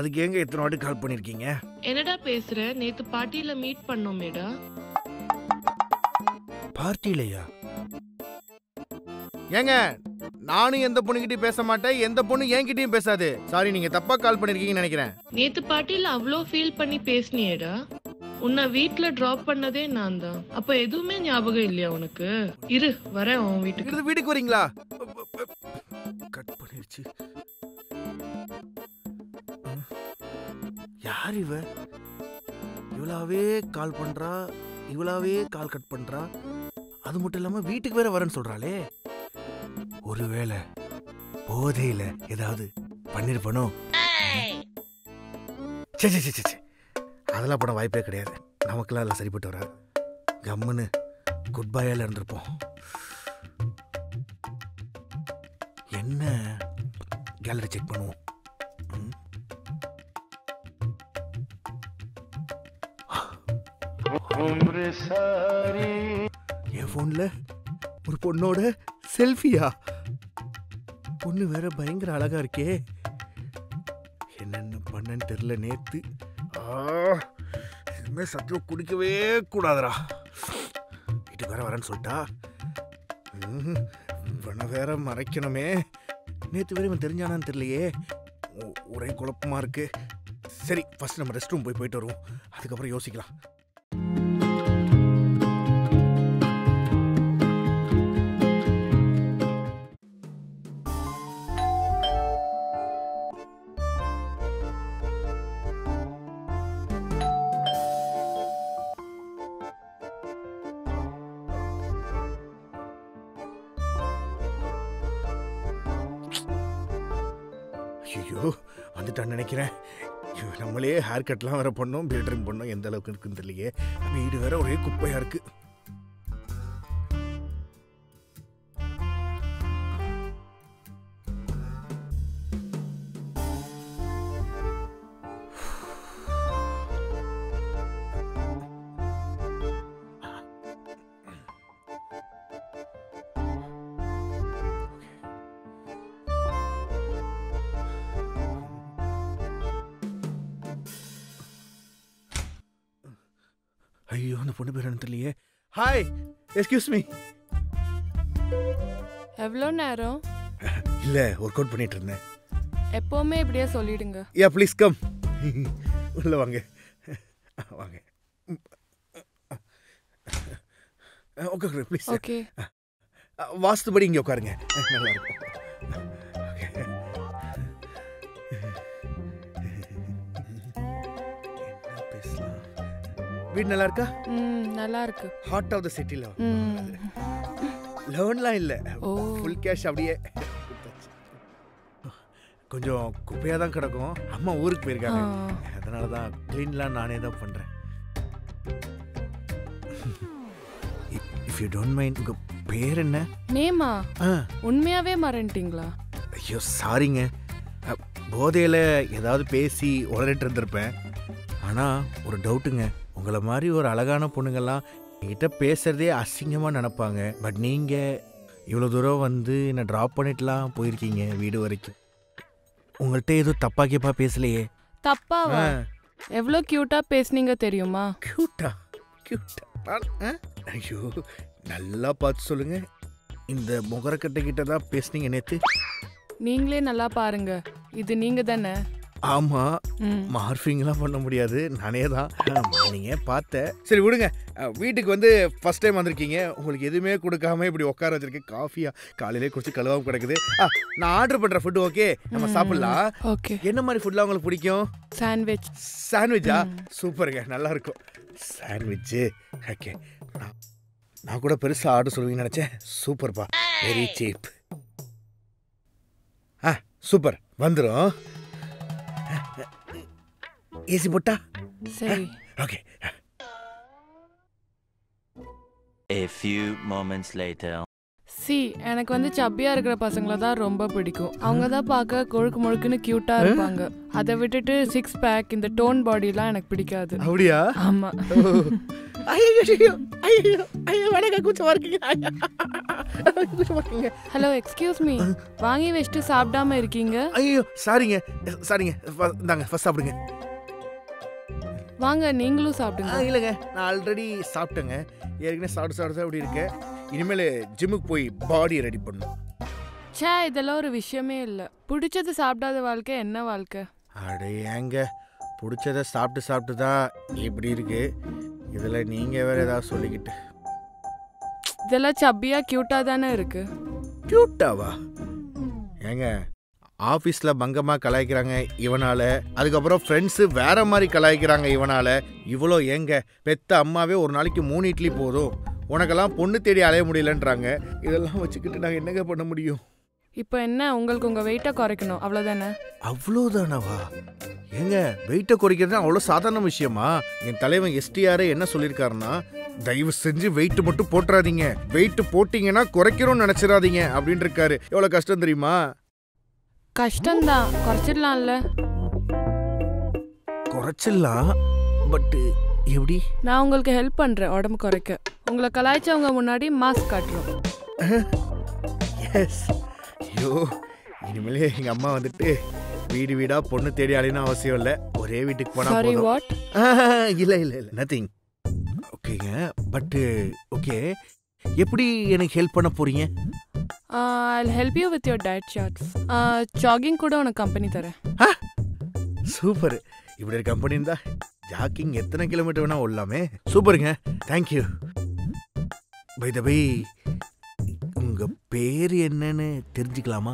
அதுக்கு எங்க இத்தனை வாட்டி கால் பண்ணிருக்கீங்க? என்னடா பேசுற? நேத்து பார்ட்டில மீட் பண்ணோமேடா. பார்ட்டிலயா? ஏங்க நானும் எந்த பொண்ணுகிட்ட பேச மாட்டேன், எந்த பொண்ணு என்கிட்டயும் பேசாது. சாரி, நீங்க தப்பா கால் பண்ணிருக்கீங்கன்னு நினைக்கிறேன். நேத்து பார்ட்டில அவ்ளோ ஃபீல் பண்ணி பேசனியேடா. உன்னை வீட்ல டிராப் பண்ணதே நான் தான். அப்ப எதுவுமே ஞாபகம் இல்லையா உனக்கு? இரு வரேன் உன் வீட்டுக்கு. வீட்டுக்கு வரீங்களா? கட் பண்ணிருச்சு. யார் இவ? இவளாவே கால் பண்றா, இவளாவே கால் கட் பண்றா. அது மட்டும் இல்லாம வீட்டுக்கு வேற வரேன்னு சொல்றாளே. ஒருவேளை போதையில ஏதாவது பண்ணிருப்பனோ? அதெல்லாம் போன வாய்ப்பே கிடையாது. நமக்கெல்லாம் எல்லாம் சரிப்பட்டு வராது. கம்முன்னு குட் பாயால இருந்திருப்போம். என்ன கேலரி செக் பண்ணுவோம். என் போன்ல ஒரு பொண்ணோட செல்ஃபியா? பொண்ணு வேற பயங்கர அழகா இருக்கே. என்னென்ன பண்ணன்னு தெரியல. நேத்து இதுமே சத்தியம் குடிக்கவே கூடாதுரா. வீட்டுக்கு வேற வரேன்னு சொல்லிட்டா. பண்ண வேற மறைக்கணுமே. நேற்று வேற இவன் தெரிஞ்சானான்னு தெரியலையே. ஒரே குழப்பமா இருக்கு. சரி, ஃபர்ஸ்ட் நம்ம ரெஸ்ட் ரூம் போயிட்டு வருவோம். அதுக்கப்புறம் யோசிக்கலாம். ஐயோ வந்துட்டான்னு நினைக்கிறேன். நம்மளே ஹேர் கட்லாம் வேற பண்ணோம், பில்டரிங் பண்ணோம். எந்த அளவுக்கு இருக்குன்னு தெரியலையே. வீடு வேற ஒரே குப்பையா இருக்கு. ஐயோ அந்த பொண்ணு பேர் என்ன தெரியலையே. Hi, excuse me. எவ்வளோ நேரம்? இல்ல ஒர்க் அவுட் பண்ணிட்டு இருந்தேன். எப்பவுமே இப்படியே சொல்லிடுங்க. Yeah please come. உள்ள வாங்க வாங்க. Okay please. ஓகே வாஸ்துபடி இங்கே உட்காருங்க. நல்லா இருக்கும். வீடு நல்லா இருக்கா? நல்லா இருக்கு. ஹார்ட் ஆஃப் தி சிட்டில. லோன்லாம் இல்ல, ஃபுல் கேஷ். அப்படியே கொஞ்சம் குப்பையா தான் கிடக்கும். அம்மா ஊருக்கு போயிருக்காங்க, அதனால தான் கிளீன்லாம் நானே தான் பண்றேன். இஃப் யூ டோன்ட் மைண்ட், உங்க பேர் என்ன? நேமா. உண்மையாவே மறந்துட்டீங்களா? ஐயோ சாரிங்க. போதையில ஏதாவது பேசி உளறிட்டு இருந்திருப்பேன். ஆனா ஒரு டவுட்டுங்க. உங்களை மாதிரி ஒரு அழகான பொண்ணுங்கள்லாம் என்கிட்ட பேசுகிறதே அசிங்கமாக நினப்பாங்க. பட் நீங்கள் இவ்வளோ தூரம் வந்து என்னை ட்ராப் பண்ணிட்டுலாம் போயிருக்கீங்க வீடு வரைக்கும். உங்கள்கிட்ட ஏதோ தப்பா கேப்பா பேசலையே? தப்பாவா? எவ்வளோ க்யூட்டாக பேசுனீங்க தெரியுமா? க்யூட்டா? க்யூட்டா? ஐயோ நல்லா பார்த்து சொல்லுங்கள். இந்த முகரக்கட்டை கிட்ட தான் பேசுனீங்க நேற்று. நீங்களே நல்லா பாருங்க. இது நீங்கள் தானே? ஆமா மார்பிங்லாம் பண்ண முடியாது நானே தான் நீங்க பார்த்தேன். சரி விடுங்க, வீட்டுக்கு வந்து ஃபர்ஸ்ட் டைம் வந்திருக்கீங்க, உங்களுக்கு எதுவுமே கொடுக்காம இப்படி உட்கார வச்சிருக்கேன். காஃபியா காலையிலே குடிச்சு கழுவாம கிடக்குது. நான் ஆர்டர் பண்ற ஃபுட் ஓகே நம்ம சாப்பிடலாம். ஓகே என்ன மாதிரி ஃபுட்லாம் உங்களுக்கு பிடிக்கும்? சாண்ட்விச். சாண்ட்விச்சா சூப்பருங்க, நல்லா இருக்கும் சாண்ட்விச். ஓகே நான் கூட பெருசாக ஆர்டர் சொல்லுவீங்கன்னு நினச்சேன். சூப்பர்ப்பா, வெரி சீப். ஆ சூப்பர் வந்துடும். ஏசி போட்டா சரி. Okay a few moments later. சி எனக்கு வந்து சப்பியா இருக்கிற பசங்கள தான் ரொம்ப பிடிக்கும். அவங்க தான் பார்க்க கொழுக்கு முழுக்குன்னு கியூட்டா இருப்பாங்க. அதை விட்டுட்டு சிக்ஸ் பேக் இந்த டோன் பாடிலாம் எனக்கு பிடிக்காது. அப்படியா? ஆமா. ஐயோ ஐயோ ஐயோ வணக்கம், கூச்சமா இருக்கீங்க. ஹலோ எக்ஸ்கியூஸ் மீ, வாங்கி வச்சுட்டு சாப்பிடாம இருக்கீங்க. ஐயோ சாரிங்க சாரிங்க, இந்தாங்க ஃபர்ஸ்ட் சாப்பிடுங்க. வாங்க நீங்களும் சாப்பிடுங்க. இல்லைங்க நான் ஆல்ரெடி சாப்பிட்டேங்க, ஏற்கனவே சாப்பிட்டு சாப்பிட்டு அப்படி இருக்கேன். இனிமேல் ஜிம்முக்கு போய் பாடி ரெடி பண்ணும். சே இதெல்லாம் ஒரு விஷயமே இல்லை. பிடிச்சது சாப்பிடாத வாழ்க்கை என்ன வாழ்க்கை? அட ஏங்க பிடிச்சதை சாப்பிட்டு சாப்பிட்டு தான் இப்படி இருக்கு. இதில் நீங்கள் வேறு ஏதாவது சொல்லிக்கிட்டு. இதெல்லாம் சப்பியாக க்யூட்டாக தானே இருக்கு. க்யூட்டாவா? ஏங்க ஆஃபீஸில் பங்கமாக கலாய்க்கிறாங்க இவனால், அதுக்கப்புறம் ஃப்ரெண்ட்ஸு வேறு மாதிரி கலாய்க்கிறாங்க இவனால். இவ்வளோ ஏங்க பெத்த அம்மாவே ஒரு நாளைக்கு 3 இட்லி போதும், உனக்கெல்லாம் பொண்ணு தேடி அலைய முடியலன்றாங்க. இதெல்லாம் வச்சுக்கிட்டு நாங்கள் என்னங்க பண்ண முடியும்? இப்போ என்ன உங்களுக்கு உங்கள் வெயிட்டை குறைக்கணும் அவ்வளோதானே? அவ்வளோதானவா? ஏங்க வெயிட்டை குறைக்கிறது அவ்வளோ சாதாரண விஷயமா? என் தலைவன் எஸ்டிஆரே என்ன சொல்லியிருக்காருன்னா, தயவு செஞ்சு வெயிட்டு மட்டும் போட்டுறாதீங்க, வெயிட்டு போட்டிங்கன்னா குறைக்கிறோன்னு நினச்சிடாதீங்க அப்படின்ட்டு இருக்காரு. எவ்வளோ கஷ்டம் தெரியுமா? கஷ்டம்தான், குறைச்சிடலாம்ல. குறைச்சிடலாம், பட் எப்படி? நான் உங்களுக்கு ஹெல்ப் பண்ணுறேன் உடம்பு குறைக்க. உங்களை கலாய்ச்சவங்க முன்னாடி மாஸ்க் காட்டுறோம். எஸ். ஐயோ இனிமேலே எங்கள் அம்மா வந்துட்டு வீடு வீடாக பொண்ணு தேடி அலையணும் அவசியம் இல்லை, ஒரே வீட்டுக்கு போனால் போதும். இல்லை இல்லை இல்லை நத்திங். ஓகேங்க பட்டு ஓகே எப்படி எனக்கு ஹெல்ப் பண்ண போகிறீங்க? I'll help you with your diet charts. Jogging கூட உனக்கு கம்பெனி தரேன். சூப்பர், இப்படி ஒரு கம்பெனி இருந்தா ஜாக்கிங் எத்தனை கிலோமீட்டர் வேணா ஓடலாமே. சூப்பருங்க, தேங்க்யூ. பை த பை உங்க பேர் என்னன்னு தெரிஞ்சுக்கலாமா?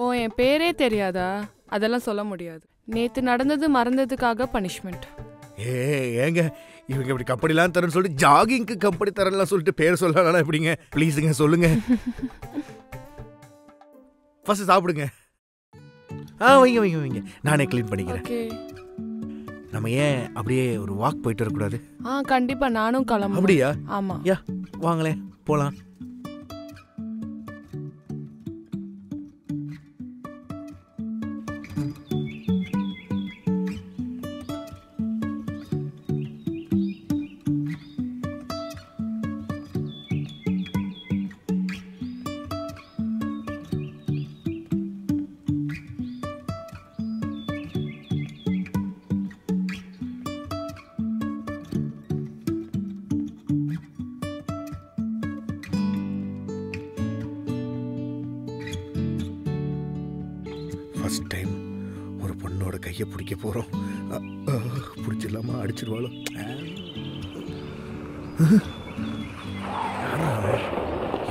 ஓ என் பேரே தெரியாதா? அதெல்லாம் சொல்ல முடியாது. நேற்று நடந்தது மறந்ததுக்காக பனிஷ்மெண்ட். ஏங்க இவங்க இப்படி கம்பெனிலாம் தரேன்னு சொல்லிட்டு ஜாகிங்க்கு கம்பெனி தரேன்லாம் சொல்லிட்டு பேர் சொல்லலாம் எப்படிங்க? ப்ளீஸுங்க சொல்லுங்க. ஃபர்ஸ்ட் சாப்பிடுங்க. வைங்க வைங்க வைங்க, நானே க்ளீன் பண்ணிக்கிறேன். நம்ம ஏன் அப்படியே ஒரு வாக் போயிட்டு வரக்கூடாது? கண்டிப்பா நானும் கிளம்பு. அப்படியா? ஆமா யா வாங்களே போலாம். ஒரு பொண்ணோட கையை பிடிக்க போறோம், பிடிச்சிடலாமா? அடிச்சிருவாளோ?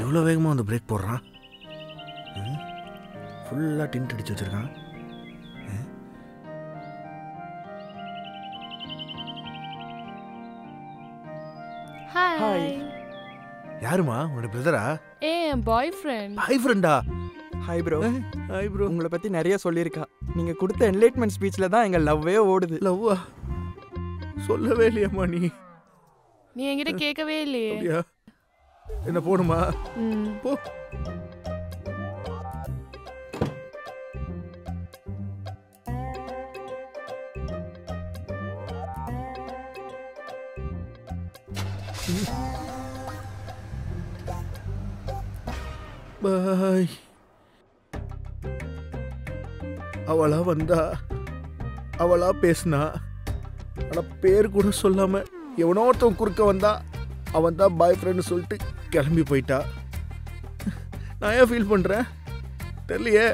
இவ்வளோ வேகமாக வந்து பிரேக் போடுறான், ஃபுல்லாக டின்ட் அடிச்சு வச்சிருக்கான். ஹாய் யாருமா? உன்னோட பிரதரா? ஏ பாய் ஃப்ரெண்ட். பாய் ஃப்ரெண்டா? Hi bro. Hi bro. உங்களை பற்றி நிறைய சொல்லியிருக்கா, நீங்கள் கொடுத்த என்லைட்மெண்ட் ஸ்பீச்சில் தான் எங்கள் லவ்வே ஓடுது. லவ்வா? சொல்லவே இல்லையம்மா. நீ என்கிட்ட கேட்கவே இல்லையா? என்ன போகணுமா? போ. பாய். அவளா வந்தா, அவளா பேசினா, ஆனால் பேர் கூட சொல்லாமல் எவனோ ஒருத்தவன் குறுக்க வந்தா, அவன் தான் பாய் ஃப்ரெண்டுன்னு சொல்லிட்டு கிளம்பி போயிட்டா. நான் ஏன் ஃபீல் பண்ணுறேன் தெரியலையே.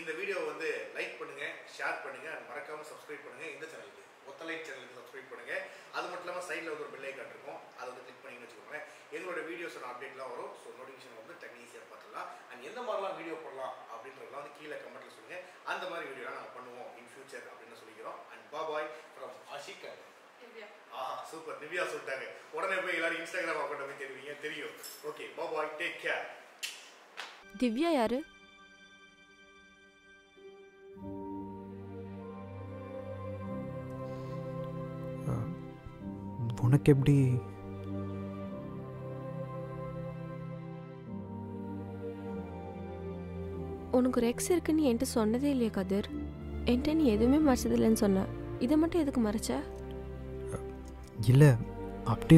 இந்த வீடியோ வந்து லைக் பண்ணுங்க, ஷேர் பண்ணுங்க, மறக்காம சப்ஸ்கிரைப் பண்ணுங்க. இந்த சேனலுக்கு ஒத்தலைட் சேனலுக்கு சப்ஸ்கிரைப் பண்ணுங்க. அது மட்டும் இல்லாம சைடுல ஒரு பெல் ஐகான் இருக்கும், அதை வந்து கிளிக் பண்ணி வச்சுக்கோங்க. எங்களோட வீடியோஸோட அப்டேட்லாம் வரும். ஸோ நோட்டிஃபிகேஷன் வந்து டக்கு ஈஸியாக பார்த்துடலாம். அண்ட் எந்த மாதிரிலாம் வீடியோ போடலாம் அப்படின்றதெல்லாம் வந்து கீழே கமெண்ட்ல சொல்லுங்க. அந்த மாதிரி வீடியோலாம் நாங்கள் பண்ணுவோம் இன் ஃபியூச்சர் அப்படின்னு சொல்லிக்கிறோம். அண்ட் பாபாய் ஃப்ரம் ஆஷிகா. சூப்பர், நிவியா சொல்லிட்டாங்க. உடனே போய் எல்லாரும் இன்ஸ்டாகிராம் அக்கௌண்ட் போய் தெரிவிங்க, தெரியும். Okay, bye bye, take care. Divya யாரு? உனக்கு எப்படி? உனக்கு ஒரு எக்ஸ் இருக்குன்னு என்கிட்ட சொன்னதே இல்லையா கதிர்? என்கிட்ட நீ எதுவுமே மறைச்சதில்லைன்னு சொன்ன, இதை மட்டும் எதுக்கு மறைச்ச? இல்லை, அப்படி